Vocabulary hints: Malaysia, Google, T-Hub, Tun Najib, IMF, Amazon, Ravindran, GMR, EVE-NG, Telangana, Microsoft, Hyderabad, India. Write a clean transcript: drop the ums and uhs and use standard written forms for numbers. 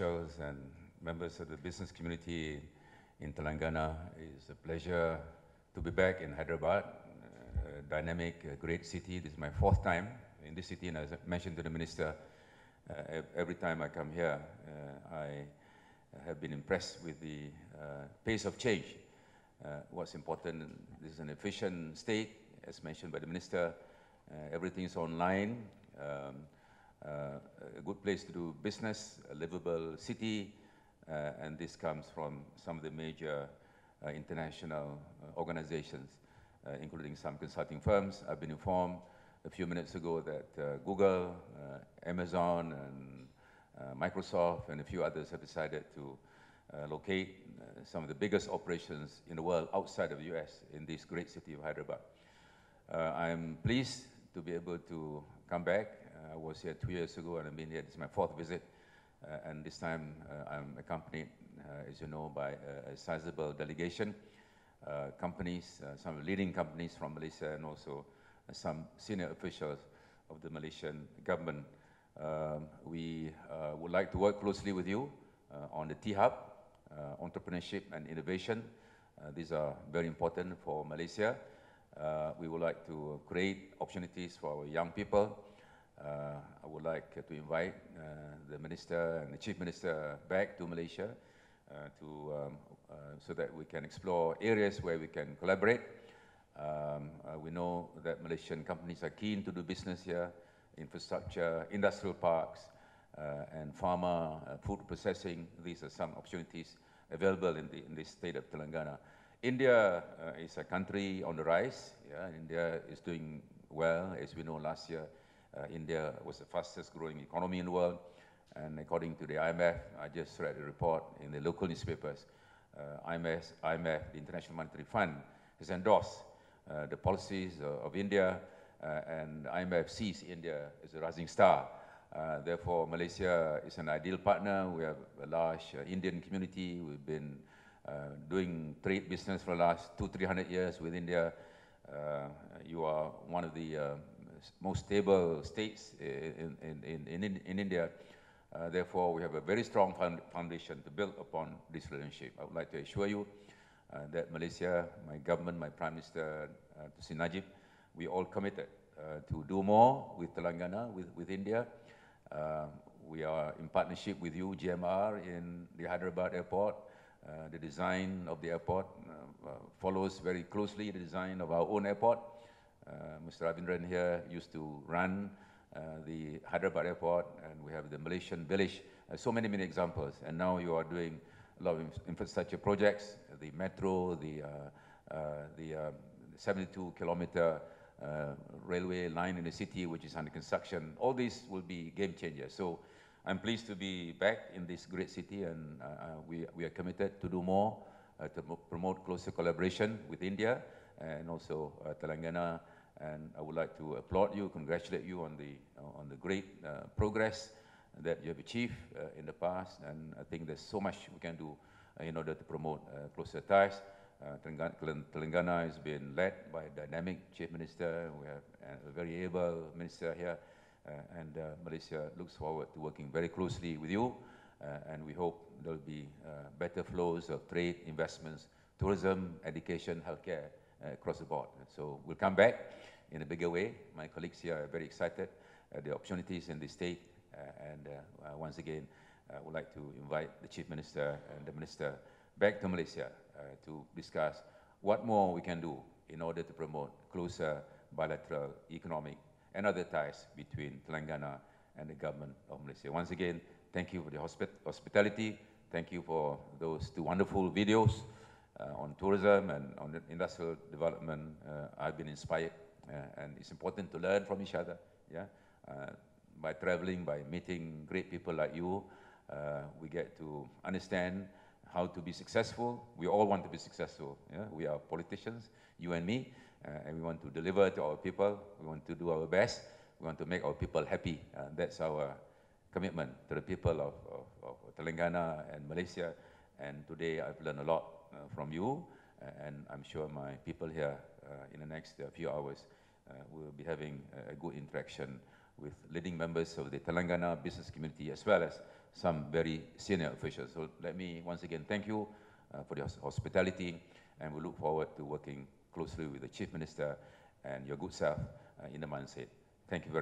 shows and members of the business community in Telangana. It's a pleasure to be back in Hyderabad, a dynamic, great city. This is my fourth time in this city, and as I mentioned to the Minister, every time I come here, I have been impressed with the pace of change. What's important, this is an efficient state, as mentioned by the Minister. Everything is online, a good place to do business, a livable city, and this comes from some of the major international organizations, including some consulting firms. I've been informed a few minutes ago that Google, Amazon, and Microsoft, and a few others have decided to locate some of the biggest operations in the world outside of the US in this great city of Hyderabad. I'm pleased to be able to come back. I was here 2 years ago and I've been here. This is my fourth visit, and this time I'm accompanied, as you know, by a sizable delegation, companies, some leading companies from Malaysia, and also some senior officials of the Malaysian government. We would like to work closely with you on the T-Hub, entrepreneurship and innovation. These are very important for Malaysia. We would like to create opportunities for our young people. I would like to invite the Minister and the Chief Minister back to Malaysia so that we can explore areas where we can collaborate. We know that Malaysian companies are keen to do business here, infrastructure, industrial parks, and pharma, food processing. These are some opportunities available in the state of Telangana. India is a country on the rise. Yeah, India is doing well. As we know, last year, India was the fastest growing economy in the world, and according to the IMF, I just read a report in the local newspapers, IMF, the International Monetary Fund, has endorsed the policies of India, and IMF sees India as a rising star. Therefore, Malaysia is an ideal partner. We have a large Indian community. We've been doing trade business for the last 200-300 years with India. You are one of the most stable states in India. Therefore, we have a very strong foundation to build upon this relationship. I would like to assure you that Malaysia, my government, my Prime Minister, Tun Najib, we all committed to do more with Telangana, with India. We are in partnership with you, GMR, in the Hyderabad airport. The design of the airport follows very closely the design of our own airport. Mr. Ravindran here used to run the Hyderabad airport, and we have the Malaysian village, so many examples. And now you are doing a lot of infrastructure projects, the metro, the 72-kilometer railway line in the city, which is under construction. All these will be game changers. So I'm pleased to be back in this great city, and we are committed to do more, to promote closer collaboration with India and also Telangana. And I would like to applaud you, congratulate you on the great progress that you have achieved in the past. And I think there's so much we can do in order to promote closer ties. Telangana has been led by a dynamic Chief Minister. We have a very able Minister here. And Malaysia looks forward to working very closely with you. And we hope there will be better flows of trade, investments, tourism, education, healthcare across the board. And so we'll come back in a bigger way. My colleagues here are very excited at the opportunities in the state. And once again, I would like to invite the Chief Minister and the Minister back to Malaysia to discuss what more we can do in order to promote closer bilateral economic and other ties between Telangana and the government of Malaysia. Once again, thank you for the hospitality. Thank you for those two wonderful videos on tourism and on industrial development. I've been inspired, and it's important to learn from each other. Yeah, by traveling, by meeting great people like you, we get to understand how to be successful. We all want to be successful. Yeah? We are politicians, you and me, and we want to deliver to our people. We want to do our best. We want to make our people happy. That's our commitment to the people of Telangana and Malaysia. And today I've learned a lot from you, and I'm sure my people here in the next few hours will be having a good interaction with leading members of the Telangana business community, as well as some very senior officials. So let me once again thank you for your hospitality, and we look forward to working closely with the Chief Minister and your good self in the months ahead. Thank you very much.